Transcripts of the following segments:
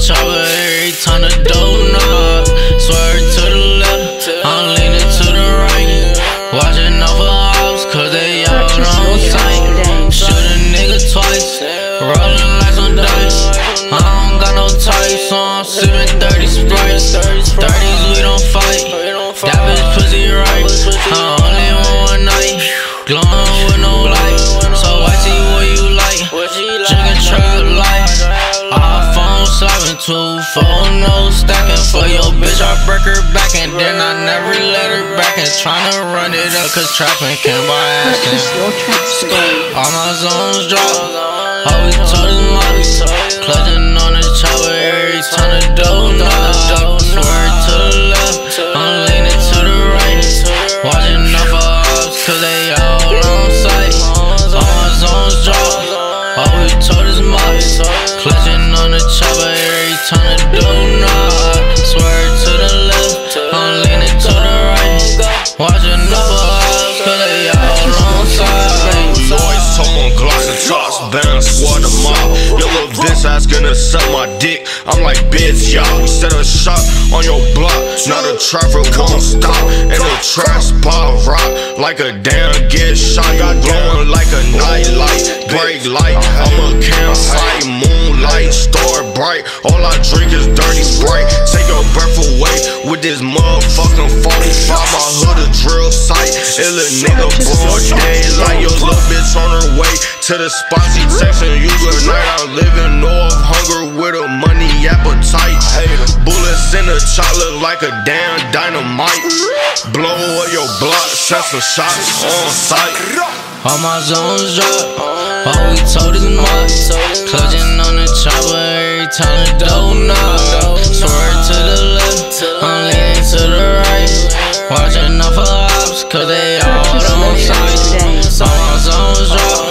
chopper every time the donut. Swerve to the left, I'm leaning to the right. Watching out for ops, cause they out on sight. Shoot a nigga twice, rolling like some dice. I don't got no type, so I'm sipping 30 Sprites. 30s, we don't fight. That bitch pussy right. I only want one night. Glowing with no light. So I see what you like. Drinking trap life. iPhone 724, no stacking. For your bitch, I break her back, and then I never let her back. And tryna run it up, cause trapping can't buy asking. All my zones drop. Always told his mommy. Clutching on the chopper every time the dough knock. Swerve to the left, I'm leaning to the right. Watching out for ops, cause they all on sight. All my zones drop. Always told his mommy. Clutching on the chopper every time the dough knock. Swerve to the left, I'm leaning to the right. Watching out for ops, cause they all on sight. Noise, talk on Glocks and drops, bound squad them up. Your little bitch ass gonna suck my dick. I'm like, bitch, y'all. We set a shot on your block. Now the traffic won't stop. And the trash pile rock like a damn get shot. Got glowing like a nightlight, brake light. I'm a campsite, moonlight, star bright. All I drink is dirty Sprite. Take your breath away with this motherfucking 45. My hood a drill site. Ill a nigga broad daylight. Your little bitch on her way to the spot. She texting you good night. I'm living off hunger with a money appetite. Hey, bullets in the shot look like a damn dynamite. Blow up your block, set some shots on sight. All my zones drop, all we told is mops. Clutching on the chopper every time the dough knock. Swerve to the left, I'm leaning to the right. Watching out for ops, cause they all on sight. All my zones drop,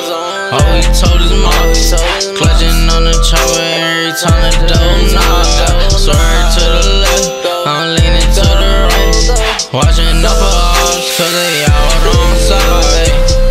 all we told is mops. Clutching on the chopper every time the dough knock. Swerve to the left, I'm leaning to the right. Watching out for ops, cause they all on sight.